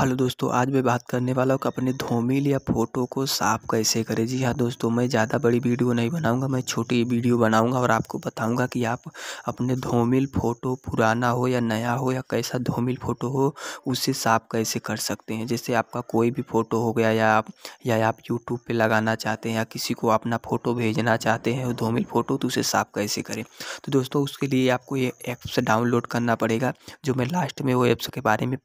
Hello दोस्तों, आज मैं बात करने वाला हूँ कि अपने धूमिल या फ़ोटो को साफ़ कैसे करें। जी हाँ दोस्तों, मैं ज़्यादा बड़ी वीडियो नहीं बनाऊंगा, मैं छोटी वीडियो बनाऊंगा और आपको बताऊंगा कि आप अपने धूमिल फ़ोटो पुराना हो या नया हो या कैसा धूमिल फ़ोटो हो उसे साफ़ कैसे कर सकते हैं। जैसे आपका कोई भी फ़ोटो हो गया या आप यूट्यूब पर लगाना चाहते हैं या किसी को अपना फ़ोटो भेजना चाहते हैं धूमिल फ़ोटो, तो उसे साफ़ कैसे करें। तो दोस्तों, उसके लिए आपको ये ऐप्स डाउनलोड करना पड़ेगा, जो मैं लास्ट में वो ऐप्स के बारे में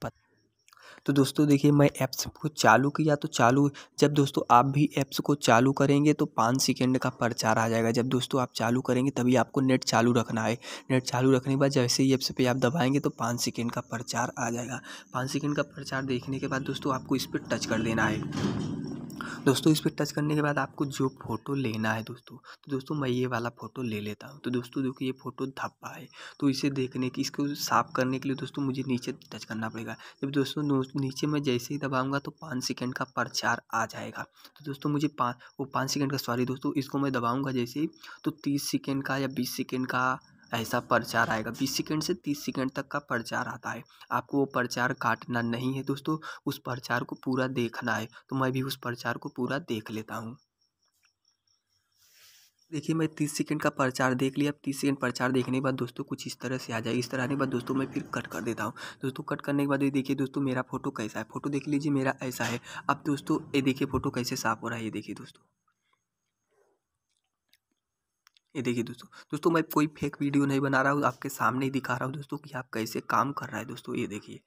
तो दोस्तों देखिए, मैं ऐप्स को चालू किया तो चालू, जब दोस्तों आप भी ऐप्स को चालू करेंगे तो 5 सेकंड का प्रचार आ जाएगा। जब दोस्तों आप चालू करेंगे तभी आपको नेट चालू रखना है। नेट चालू रखने के बाद जैसे ही ऐप्स पे आप दबाएंगे तो 5 सेकंड का प्रचार आ जाएगा। 5 सेकंड का प्रचार देखने के बाद दोस्तों आपको इस पर टच कर देना है। दोस्तों इस पर टच करने के बाद आपको जो फ़ोटो लेना है दोस्तों, तो दोस्तों मैं ये वाला फ़ोटो ले लेता हूँ। तो दोस्तों देखिए, ये फ़ोटो धब्बा है, तो इसे देखने की, इसको साफ़ करने के लिए दोस्तों मुझे नीचे टच करना पड़ेगा। जब दोस्तों नीचे मैं जैसे ही दबाऊँगा तो 5 सेकंड का प्रचार आ जाएगा। तो दोस्तों मुझे 5 सेकंड का, सॉरी दोस्तों, इसको मैं दबाऊँगा जैसे ही, तो 30 सेकंड का या 20 सेकंड का ऐसा प्रचार आएगा। 20 सेकंड से 30 सेकंड तक का प्रचार आता है। आपको वो प्रचार काटना नहीं है दोस्तों, उस प्रचार को पूरा देखना है। तो मैं भी उस प्रचार को पूरा देख लेता हूँ। देखिए, मैं 30 सेकंड का प्रचार देख लिया। अब 30 सेकंड प्रचार देखने के बाद दोस्तों कुछ इस तरह से आ जाए। इस तरह आने के बाद दोस्तों मैं फिर कट कर देता हूँ। दोस्तों कट करने के बाद ये देखिए दोस्तों, मेरा फ़ोटो कैसा है, फ़ोटो देख लीजिए मेरा ऐसा है। अब दोस्तों ये देखिए फ़ोटो कैसे साफ़ हो रहा है, ये देखिए दोस्तों, ये देखिए दोस्तों मैं कोई फेक वीडियो नहीं बना रहा हूँ, आपके सामने ही दिखा रहा हूँ दोस्तों कि आप कैसे काम कर रहा है दोस्तों, ये देखिए।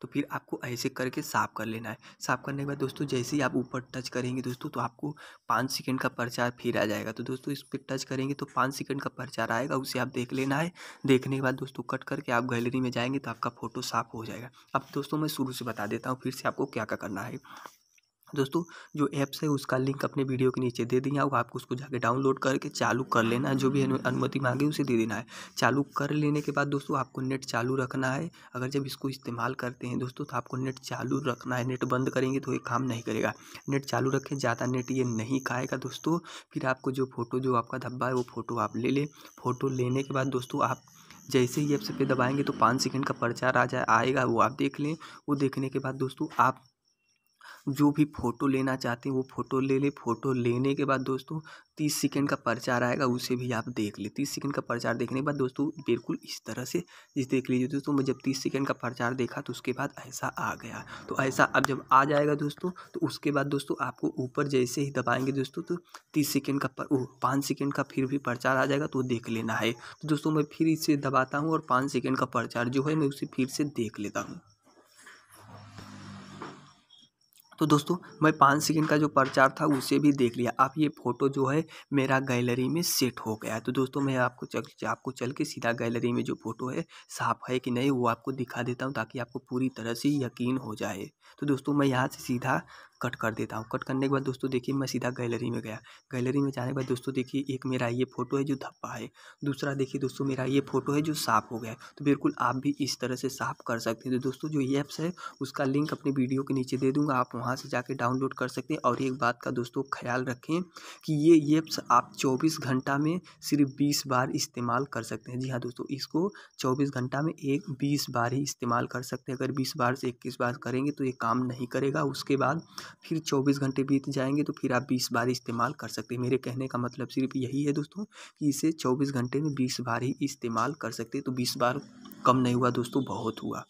तो फिर आपको ऐसे करके साफ़ कर लेना है। साफ़ करने के बाद दोस्तों जैसे ही आप ऊपर टच करेंगे दोस्तों, तो आपको 5 सेकंड का प्रचार फिर आ जाएगा। तो दोस्तों इस पर टच करेंगे तो 5 सेकंड का प्रचार आएगा, उसे आप देख लेना है। देखने के बाद दोस्तों कट करके आप गैलरी में जाएंगे तो आपका फ़ोटो साफ़ हो जाएगा। अब दोस्तों मैं शुरू से बता देता हूँ फिर से आपको क्या क्या करना है। दोस्तों जो ऐप्स है उसका लिंक अपने वीडियो के नीचे दे दिया, और आपको उसको जाके डाउनलोड करके चालू कर लेना है। जो भी अनुमति मांगे उसे दे देना है। चालू कर लेने के बाद दोस्तों आपको नेट चालू रखना है। अगर जब इसको इस्तेमाल करते हैं दोस्तों तो आपको नेट चालू रखना है, नेट बंद करेंगे तो ये काम नहीं करेगा। नेट चालू रखें, ज़्यादा नेट ये नहीं खाएगा दोस्तों। फिर आपको जो आपका धब्बा है वो फ़ोटो आप ले लें। फ़ोटो लेने के बाद दोस्तों आप जैसे ही ऐप्स पे दबाएँगे तो 5 सेकंड का प्रचार आएगा, वो आप देख लें। वो देखने के बाद दोस्तों आप जो भी फ़ोटो लेना चाहते हैं वो फ़ोटो ले लें। फ़ोटो लेने के बाद दोस्तों 30 सेकंड का प्रचार आएगा, उसे भी आप देख लें। 30 सेकंड का प्रचार देखने के बाद दोस्तों बिल्कुल इस तरह से इस देख लीजिए दोस्तों। मैं जब 30 सेकंड का प्रचार देखा तो उसके बाद ऐसा आ गया। तो ऐसा अब जब आ जाएगा दोस्तों, तो उसके बाद दोस्तों आपको ऊपर जैसे ही दबाएंगे दोस्तों तो 30 सेकंड का 5 सेकंड का फिर भी प्रचार आ जाएगा, तो देख लेना है। तो दोस्तों मैं फिर इसे दबाता हूँ और 5 सेकंड का प्रचार जो है मैं उसे फिर से देख लेता हूँ। तो दोस्तों मैं 5 सेकंड का जो प्रचार था उसे भी देख लिया। आप ये फ़ोटो जो है मेरा गैलरी में सेट हो गया है। तो दोस्तों मैं आपको चल के सीधा गैलरी में जो फ़ोटो है साफ़ है कि नहीं वो आपको दिखा देता हूँ, ताकि आपको पूरी तरह से यकीन हो जाए। तो दोस्तों मैं यहाँ से सीधा कट कर देता हूँ। कट करने के बाद दोस्तों देखिए मैं सीधा गैलरी में गया। गैलरी में जाने के बाद दोस्तों देखिए, एक मेरा ये फ़ोटो है जो धब्बा है, दूसरा देखिए दोस्तों मेरा ये फ़ोटो है जो साफ़ हो गया। तो बिल्कुल आप भी इस तरह से साफ़ कर सकते हैं। तो दोस्तों जो ये ऐप्स है उसका लिंक अपने वीडियो के नीचे दे दूँगा, आप वहाँ से जाके डाउनलोड कर सकते हैं। और एक बात का दोस्तों ख्याल रखें कि ये ऐप्स आप 24 घंटा में सिर्फ 20 बार इस्तेमाल कर सकते हैं। जी हाँ दोस्तों, इसको 24 घंटा में 20 बार ही इस्तेमाल कर सकते हैं। अगर 20 बार से 21 बार करेंगे तो ये काम नहीं करेगा। उसके बाद फिर 24 घंटे बीत जाएंगे तो फिर आप 20 बार इस्तेमाल कर सकते हैं। मेरे कहने का मतलब सिर्फ यही है दोस्तों कि इसे 24 घंटे में 20 बार ही इस्तेमाल कर सकते हैं। तो 20 बार कम नहीं हुआ दोस्तों, बहुत हुआ।